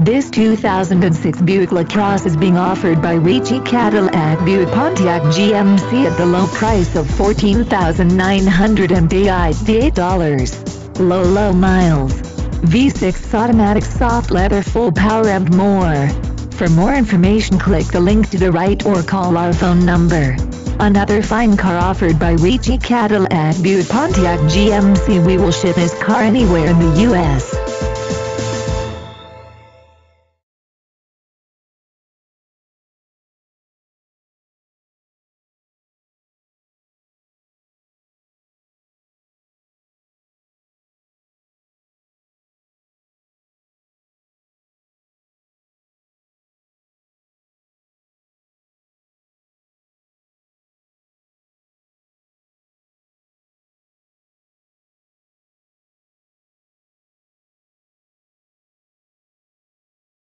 This 2006 Buick LaCrosse is being offered by Ritchey Cadillac Buick Pontiac GMC at the low price of $14,988. Low miles, V6 automatic, soft leather, full power and more. For more information, click the link to the right or call our phone number. Another fine car offered by Ritchey Cadillac Buick Pontiac GMC. We will ship this car anywhere in the U.S.